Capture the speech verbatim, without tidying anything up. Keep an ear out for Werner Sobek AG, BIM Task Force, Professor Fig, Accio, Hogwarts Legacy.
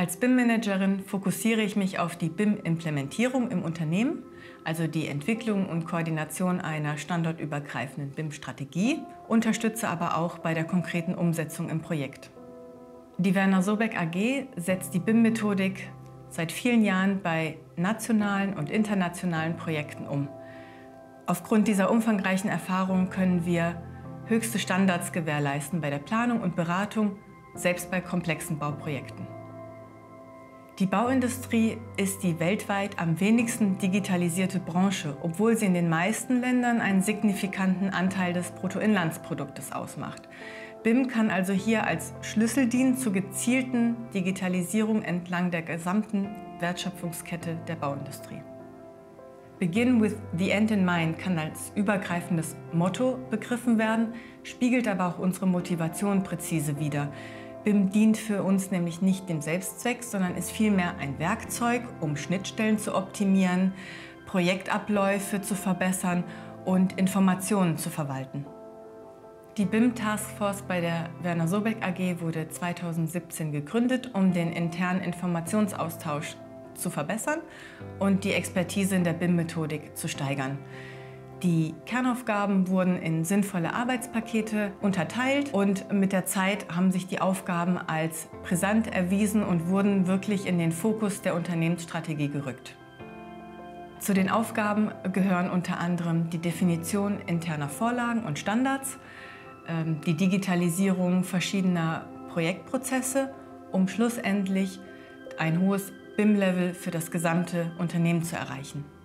Als B I M-Managerin fokussiere ich mich auf die B I M-Implementierung im Unternehmen, also die Entwicklung und Koordination einer standortübergreifenden B I M-Strategie, unterstütze aber auch bei der konkreten Umsetzung im Projekt. Die Werner Sobek A G setzt die B I M-Methodik seit vielen Jahren bei nationalen und internationalen Projekten um. Aufgrund dieser umfangreichen Erfahrung können wir höchste Standards gewährleisten bei der Planung und Beratung, selbst bei komplexen Bauprojekten. Die Bauindustrie ist die weltweit am wenigsten digitalisierte Branche, obwohl sie in den meisten Ländern einen signifikanten Anteil des Bruttoinlandsproduktes ausmacht. B I M kann also hier als Schlüssel dienen zur gezielten Digitalisierung entlang der gesamten Wertschöpfungskette der Bauindustrie. Begin with the end in mind kann als übergreifendes Motto begriffen werden, spiegelt aber auch unsere Motivation präzise wider. B I M dient für uns nämlich nicht dem Selbstzweck, sondern ist vielmehr ein Werkzeug, um Schnittstellen zu optimieren, Projektabläufe zu verbessern und Informationen zu verwalten. Die B I M Task Force bei der Werner Sobek A G wurde zweitausendsiebzehn gegründet, um den internen Informationsaustausch zu verbessern und die Expertise in der B I M-Methodik zu steigern. Die Kernaufgaben wurden in sinnvolle Arbeitspakete unterteilt und mit der Zeit haben sich die Aufgaben als brisant erwiesen und wurden wirklich in den Fokus der Unternehmensstrategie gerückt. Zu den Aufgaben gehören unter anderem die Definition interner Vorlagen und Standards, die Digitalisierung verschiedener Projektprozesse, um schlussendlich ein hohes B I M-Level für das gesamte Unternehmen zu erreichen.